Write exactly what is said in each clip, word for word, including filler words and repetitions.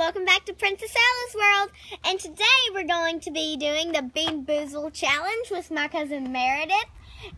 welcome back to Princess Ella's World, and today we're going to be doing the Bean Boozled Challenge with my cousin Meredith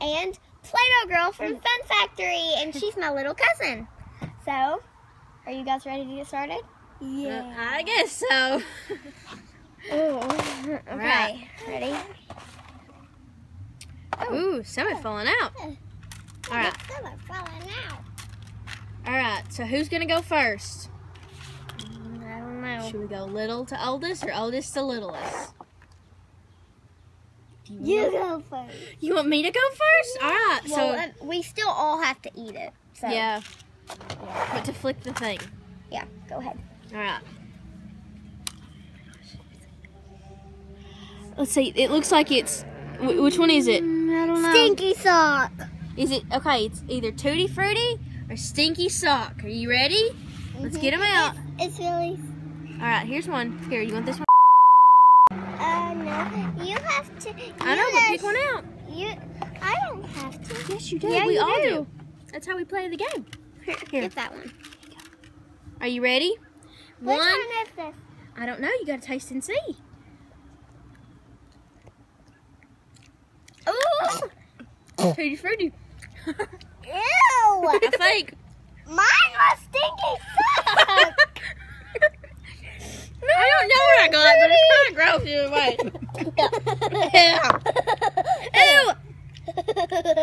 and Play-Doh Girl from Fun Factory, and she's my little cousin. So, are you guys ready to get started? Yeah. Uh, I guess so. Ooh, okay, right. Ready? Oh. Ooh, some are falling out. All right. Some are falling out. All right, so who's going to go first? I don't know. Should we go little to oldest or oldest to littlest? You, you go first. You want me to go first? All right. Well, so we still all have to eat it. So. Yeah. yeah. But to flick the thing. Yeah, go ahead. All right. Let's see. It looks like it's... Which one is it? Mm, I don't know. Stinky sock. Is it... Okay, it's either Tutti Frutti... Or stinky sock. Are you ready? Mm-hmm. Let's get them out. It's, it's really... Alright, here's one. Here, you want this one? Uh, no. You have to... You I know, but pick one out. You... I don't have to. Yes, you do. Yeah, we you all do. do. That's how we play the game. Here, here. Get that one. Are you ready? Which one, one is this? I don't know. You gotta taste and see. Ooh! Tutti Frutti. Ew! I think mine was stinky sock. No, I don't know what I got, but it's kind of gross either way. Ew! Ew!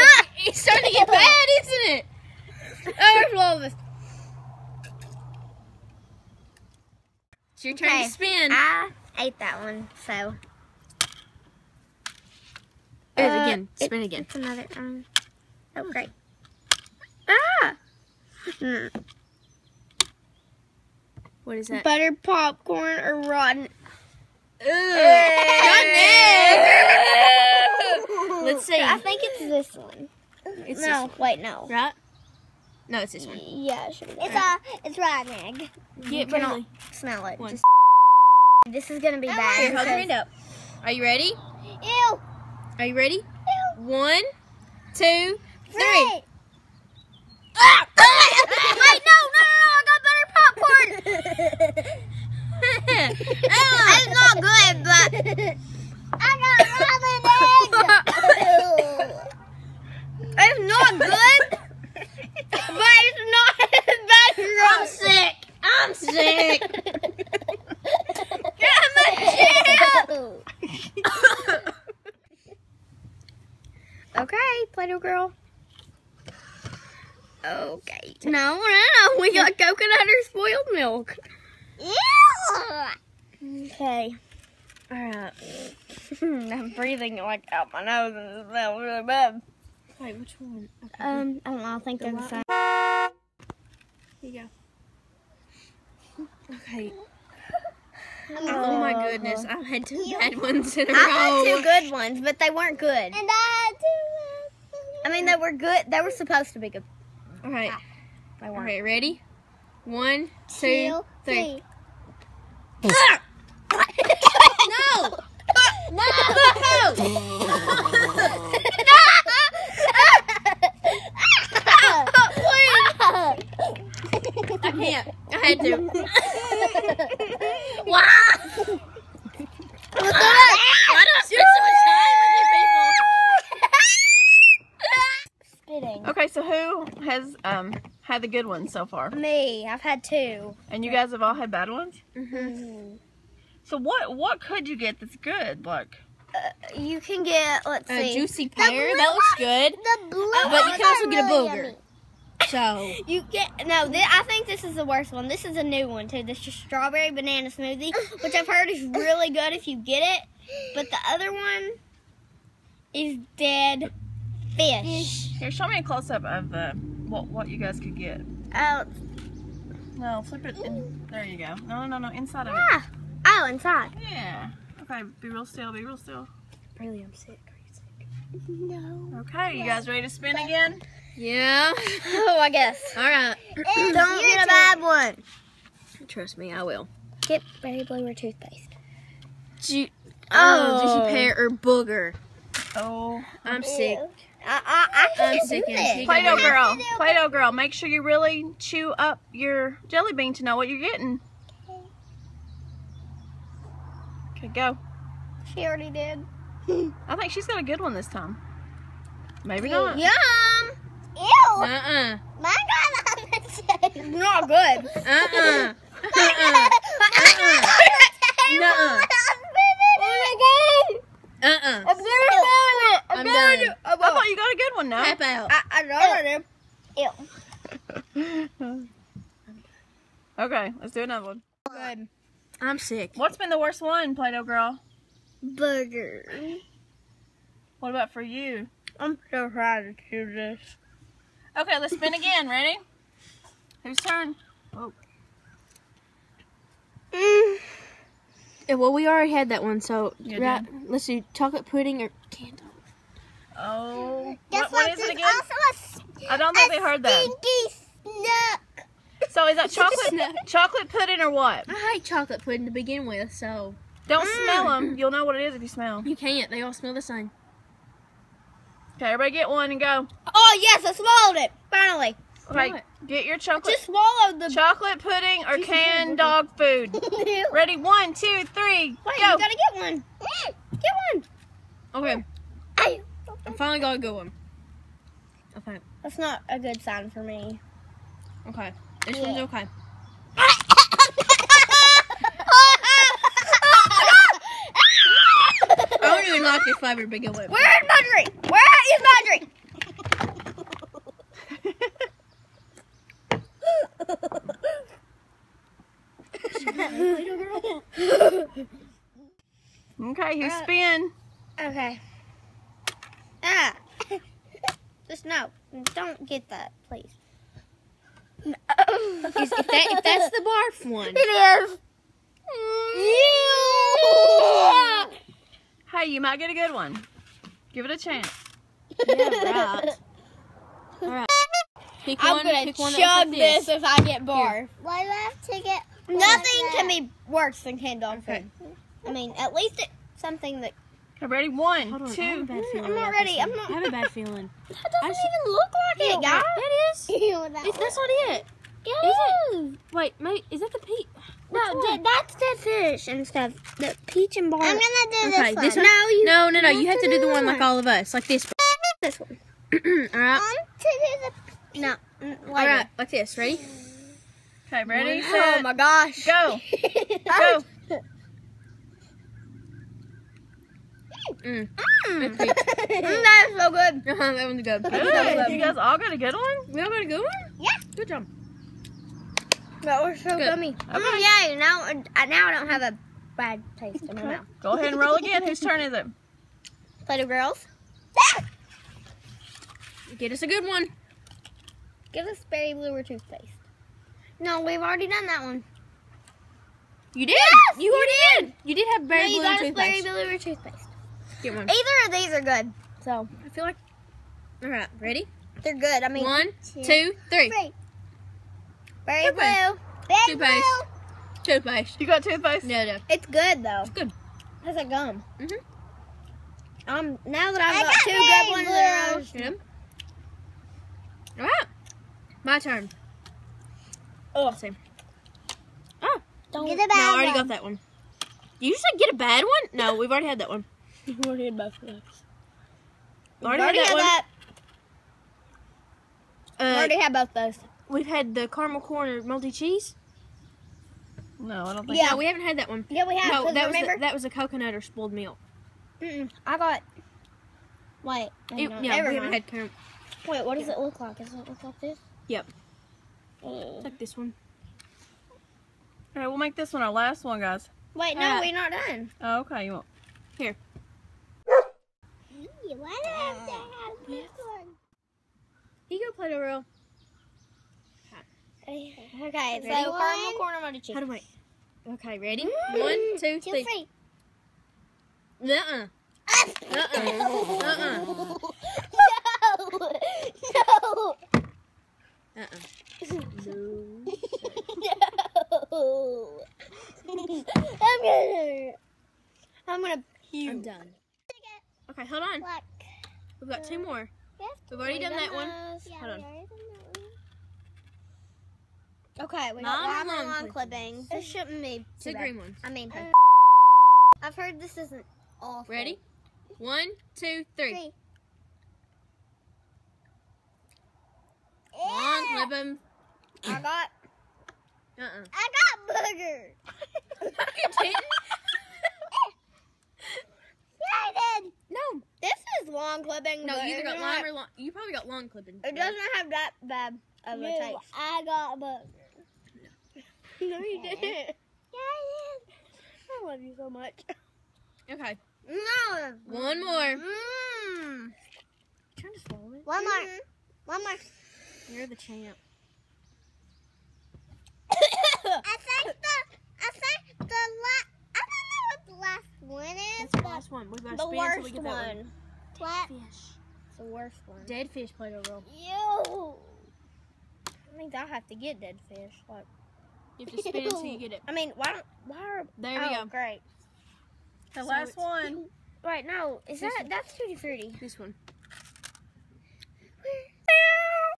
Ah, it's starting to get bad, isn't it? Overflow this. It's your turn okay. to spin. I ate that one, so. Uh, again, spin it, again. It's another one. Oh, great. Ah! Mm. What is that? Buttered popcorn or rotten? Ooh. Ooh. Let's see. I think it's this one. It's no, this one. wait, no. Right? No, it's this one. Yeah, it should be. It's right. a, it's rotten egg. Yeah, you can smell it. Just this is gonna be oh, bad. Here, hold your hand up. Are you ready? Ew. Are you ready? Ew. One, two. Three. Right. Ah! Wait, no, no, no, I got better popcorn. It's not good, but I got ramen egg. It's not good, but it's not as bad as I'm sick. I'm sick. Get my chip. Okay, Play-Doh Girl. Okay. No, no, we got coconut or spoiled milk. Ew! Okay. Alright. I'm breathing like out my nose and it smells really bad. Wait, which one? Okay. Um, I don't know, I think they're the same. Here you go. Okay. Oh my goodness, I've had two bad ones in a row. I had two good ones, but they weren't good. And I had two bad ones. I mean, they were good. They were supposed to be good. All right. Ah, all right, ready? One, two, two three. three. Ah! No! No! No! Oh, please! I can't. I had to. Why? Why do I spend so much time with you people? Spitting. Okay, so who has um had the good ones so far? Me. I've had two. And you guys have all had bad ones? Mm-hmm. Mm-hmm. So what what could you get that's good? Like uh, you can get let's a see. juicy pear. That looks good. The blue uh, but you can also get really a booger. Yummy. So you get no. Th I think this is the worst one. This is a new one too. This is strawberry banana smoothie, which I've heard is really good if you get it. But the other one is dead fish. Here, show me a close up of uh, what what you guys could get. Oh. No, flip it. In. There you go. No, no, no, inside of ah. it. Oh, inside. Yeah. Okay, be real still. Be real still. Really, I'm sick. Are you sick? No. Okay, you guys ready to spin but again? Yeah. Oh, I guess. All right. It's Don't get a bad one. Trust me, I will. Get berry bloomer toothpaste. Ju oh, juicy pear or booger. Oh, I'm Ew. sick. I, I, I I'm sick. Play-Doh Girl. Play-Doh Girl. Make sure you really chew up your jelly bean to know what you're getting. Okay, go. She already did. I think she's got a good one this time. Maybe Ew, not. Yum! Ew! Uh-uh. Mine got on the table. It's not good. Uh-uh. Uh-uh. Uh-uh. Uh-uh. I'm doing it. I'm doing it. I thought you got a good one now. Tap out. I, I got it. Ew. Okay, let's do another one. Good. I'm sick. What's been the worst one, Play-Doh Girl? Burger. What about for you? I'm so tired to do this. Okay, let's spin again. Ready? Whose turn? Oh. Mm. Yeah, well, we already had that one, so right, let's do chocolate pudding or candle. Oh. Guess what, what, what is it again? Also a, I don't think they heard that. Snuck. So is that chocolate chocolate pudding or what? I hate chocolate pudding to begin with, so. Don't mm. smell them. You'll know what it is if you smell. You can't. They all smell the same. Okay, everybody get one and go. Oh, yes, I swallowed it. Finally. Okay, right, get your chocolate. I just swallowed the chocolate pudding or canned dog food. Ready? One, two, three. Wait, go. You gotta get one. Get one. Okay. I, I finally got a good one. Okay. That's not a good sign for me. Okay. This yeah. one's okay. I don't really like this flavor, big and whip. Where is my drink? Where is my drink? Okay, you uh, spin. Okay. Ah. Just no. Don't get that, please. No. Is, if, that, if that's the barf one. It is. Yeah. Hey, you might get a good one. Give it a chance. Yeah, right. All right. Pick I'm one, gonna pick one chug this if I get barf. Why do I have to get barf? Nothing can be worse than canned dog okay. food. I mean, at least it's something that. I'm ready. One, on, two. I'm not ready. I'm not. I have a bad feeling. It doesn't just... even look like Ew, it, guys. It is. Ew, that it's, that's not it. It is. It? Wait, mate. Is that the peach? No, th that's the fish and stuff. The peach and barf. I'm gonna do okay, this, this one. No, you no, no, no. You have to do, do the one like all of us, like this. This one. All right. I'm to do the. No. Later. All right, like this. Ready? Okay, ready? Set, oh my gosh. Go. Go. Mm. Mm. That's so good. Uh-huh, that one's good. Good. You guys all got a good one? We all got a good one? Yeah. Good job. That was so good. Gummy. Okay. Mm, yay. Now, now I don't have a bad taste in my mouth. Go ahead and roll again. Whose turn is it? Play-Doh Girls. Get us a good one. Give us berry lure toothpaste. No, we've already done that one. You did? Yes, you, you already did. did. You did have berry no, you got toothpaste. Berry lure toothpaste. Get one. Either of these are good. So I feel like. All right, ready? They're good. I mean, one, two, two three. three. Berry blue. Toothpaste. Toothpaste. You got toothpaste? No, no. It's good though. It's good. That's a gum. Mhm. Mm um. Now that I've I got, got two good ones in a row. All right. My turn. Oh, same. Oh, don't get a bad one. No, I already got that one. You said get a bad one? No, we've already had that one. We've already had both of those. Already, already had that. Had that. Uh, already had both those. We've had the caramel corn or multi cheese. No, I don't think. Yeah, no, we haven't had that one. Yeah, we have. No, that was the, that was a coconut or spoiled milk. Mm, mm. I got. Wait. It, no, yeah, we haven't had caramel. Wait, what does yeah. it look like? Does it look like this? Yep. It's like this one. Alright, we'll make this one our last one, guys. Wait, no, uh, we're not done. Oh, okay, you won't. Here. Hey, why do I have to have this one? You go play the role. Okay, okay, so caramel corn or mochi cheese. How do I? Okay, ready? Mm. One, two, two three. three. Nuh-uh. Uh-uh. Uh-uh. No. Uh-uh. No. I'm gonna. I'm gonna. Puke. I'm done. Okay, hold on. Black. We've got two more. Yes, We've already we done, done that one. Yeah, hold on. That one. Okay, we got one long clipping. This shouldn't be. It's a green one. I mean. Uh, I've heard this isn't awful. Ready? One, two, three. three. One, yeah. Clip him. I got. Uh uh. I got booger. You didn't? Yeah, I did. No. This is long clipping. No, you either got long have... or long. You probably got long clipping. It doesn't have that bad of a no, taste. I got booger. No, no you didn't. Yeah, I did. I love you so much. Okay. No. One more. Mm. I'm trying to swallow it. One more. Mm. One more. You're the champ. I think the I think the last I don't know what the last one is. That's the last one. We've got to spin until we get that one. one. What? Dead fish. The worst one. Dead fish Play-Doh Girl. Ew. I think I'll have to get dead fish. Like you have to spin until you get it. I mean, why don't why are there we oh, go. Great. The so last one. Right now is that one. That's Tutti Frutti. This one.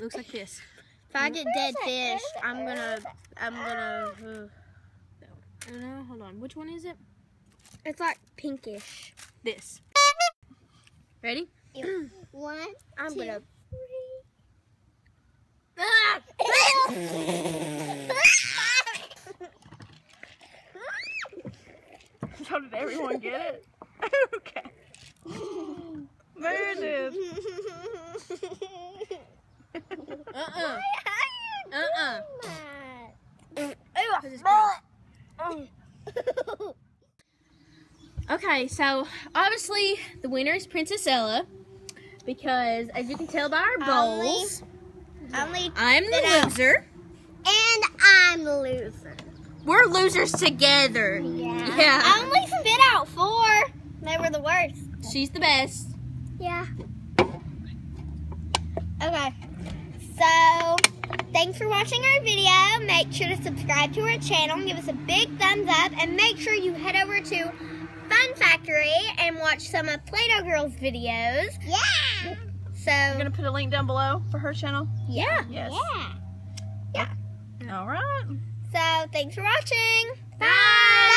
Looks like this. If I get dead fish, I'm gonna, I'm gonna, uh, oh no, hold on. Which one is it? It's like pinkish. This. Ready? Ew. One, I'm two, gonna. Three. Ah! How did everyone get it? Okay. Meredith. Uh-uh. Uh-uh. Okay, so obviously the winner is Princess Ella because as you can tell by our bowls, only, I'm only the loser. And I'm the loser. We're losers together. Yeah. yeah. I only spit out four. They were the worst. She's the best. Yeah. Okay. So, thanks for watching our video. Make sure to subscribe to our channel and give us a big thumbs up. And make sure you head over to Fun Factory and watch some of Play-Doh Girl's videos. Yeah! So, you're going to put a link down below for her channel? Yeah. Yes. Yeah. Yeah. All right. So, thanks for watching. Bye! Bye.